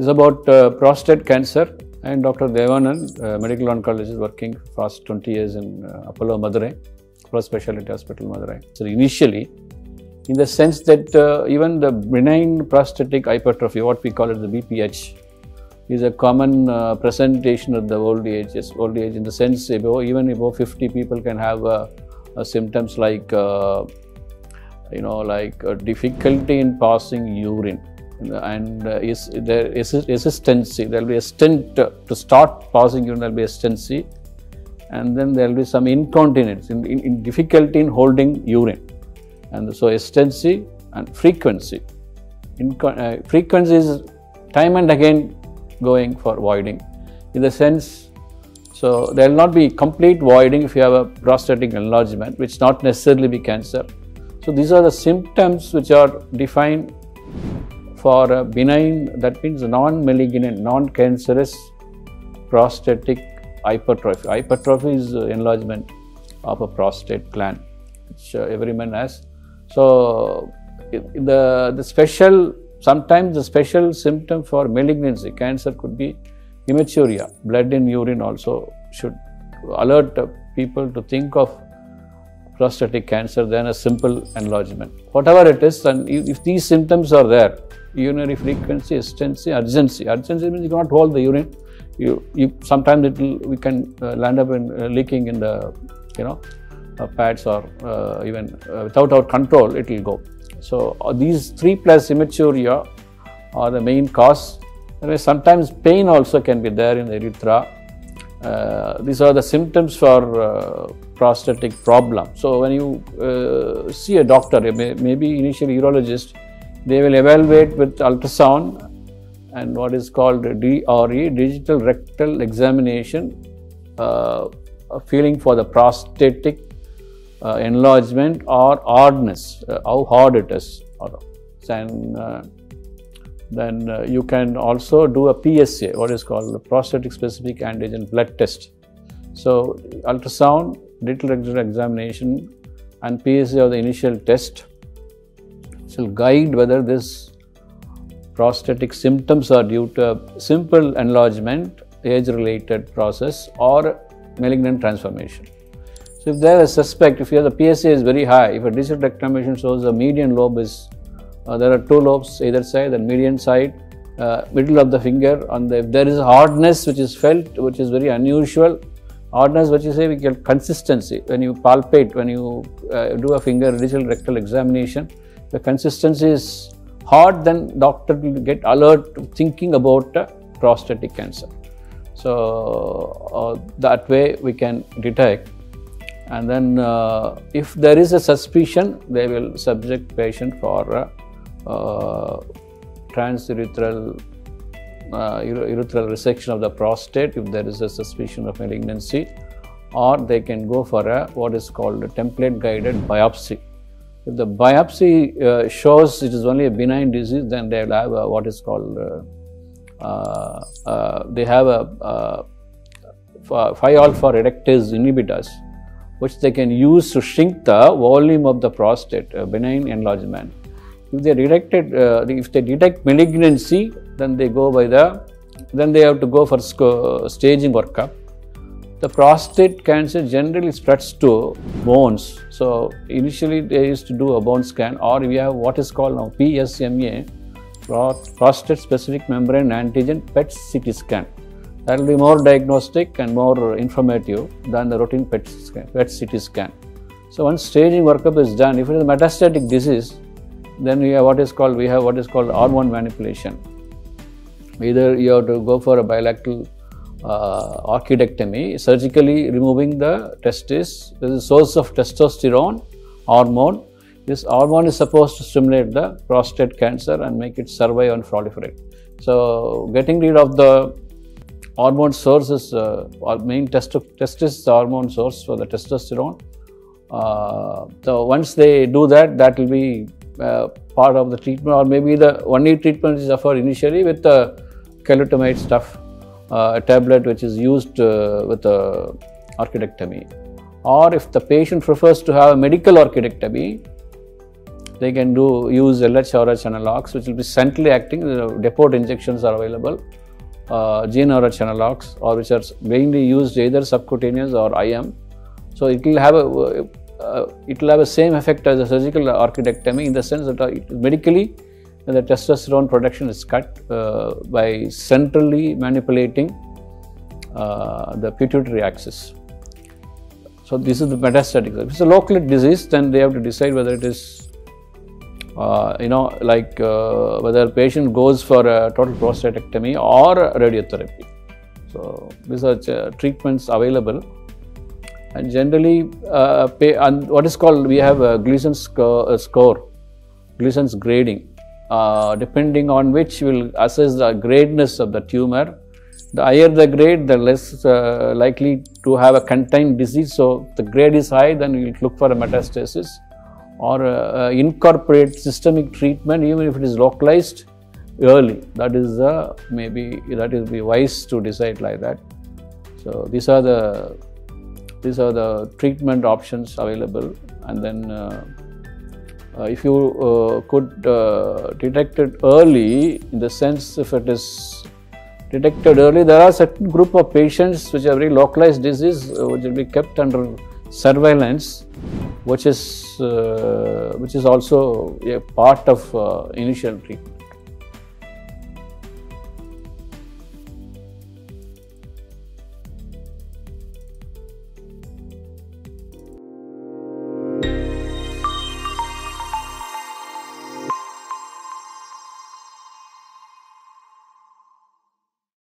is about prostate cancer, and Dr. Devanand, medical oncologist working for past 20 years in Apollo Madurai, Apollo Speciality Hospital Madurai. So initially, in the sense that even the benign prostatic hypertrophy, what we call it the BPH, is a common presentation of the old age. Yes, old age in the sense even above 50 people can have symptoms like difficulty in passing urine, and there will be a stint to start passing urine. There will be a hesitancy, and then there will be some incontinence, in difficulty in holding urine, and so hesitancy and frequency. Frequency is time and again going for voiding, in the sense, so there will not be complete voiding if you have a prostatic enlargement, which not necessarily be cancer. So these are the symptoms which are defined for a benign, that means non-malignant, non-cancerous prostatic hypertrophy. Hypertrophy is enlargement of a prostate gland, which every man has. So sometimes the special symptom for malignancy, cancer, could be hematuria. Blood in urine also should alert people to think of prostatic cancer than a simple enlargement. Whatever it is, and if these symptoms are there, urinary frequency, hesitancy, urgency. Urgency means you cannot hold the urine. Sometimes we can land up in leaking in the pads, or even without our control, it will go. So these three plus hematuria are the main cause. Sometimes pain also can be there in the urethra. These are the symptoms for prostatic problem. So when you see a doctor, maybe initially urologist, they will evaluate with ultrasound and what is called DRE, digital rectal examination, feeling for the prostatic enlargement or hardness, how hard it is. And then you can also do a PSA, what is called the prostatic specific antigen blood test. So ultrasound, digital rectal examination, and PSA are the initial test. It will guide whether this prostatic symptoms are due to simple enlargement, age-related process, or malignant transformation. So if there is a suspect, if the PSA is very high, if a digital rectal shows the median lobe is, there are two lobes either side, the median side, middle of the finger, and if there is hardness which is felt, which is very unusual, hardness which you say we get consistency, when you palpate, when you do a finger digital rectal examination, the consistency is hard, then doctor will get alert thinking about prostatic cancer. So that way we can detect. And then if there is a suspicion, they will subject patient for transurethral resection of the prostate if there is a suspicion of malignancy, or they can go for a what is called a template guided biopsy. If the biopsy shows it is only a benign disease, then they will have a, what is called they have a 5-alpha reductase inhibitors, which they can use to shrink the volume of the prostate, benign enlargement. If they detect malignancy, then they go by then they have to go for staging workup. The prostate cancer generally spreads to bones, so initially they used to do a bone scan, or we have what is called now PSMA, prostate specific membrane antigen PET CT scan. That will be more diagnostic and more informative than the routine PET CT scan. So once staging workup is done, if it is a metastatic disease, then we have what is called R1 manipulation. Either you have to go for a bilateral orchidectomy, surgically removing the testis. This is a source of testosterone hormone. This hormone is supposed to stimulate the prostate cancer and make it survive and proliferate. So getting rid of the hormone sources, or main testis hormone source for the testosterone. So once they do that, that will be part of the treatment, or maybe the only treatment is offered initially with the calutamide stuff, a tablet which is used with a orchidectomy. Or if the patient prefers to have a medical orchidectomy, They can use LH-RH analogs, which will be centrally acting. Depot injections are available. GnRH analogs, or which are mainly used either subcutaneous or IM. So it will have a same effect as a surgical orchidectomy, in the sense that medically the testosterone production is cut by centrally manipulating the pituitary axis. So this is the metastatic. If it's a locally disease, then they have to decide whether it is whether patient goes for a total prostatectomy or radiotherapy. So these are treatments available, and generally what is called, we have a Gleason score, Gleason's grading, depending on which we will assess the gradeness of the tumor. The higher the grade, the less likely to have a contained disease. So if the grade is high, then we will look for a metastasis, or incorporate systemic treatment even if it is localized early. That is the, maybe that is be wise to decide like that. So these are the treatment options available, and then if you could detect it early, in the sense if it is detected early, there are certain group of patients which are very localized disease which will be kept under surveillance, which is also a part of initial treatment.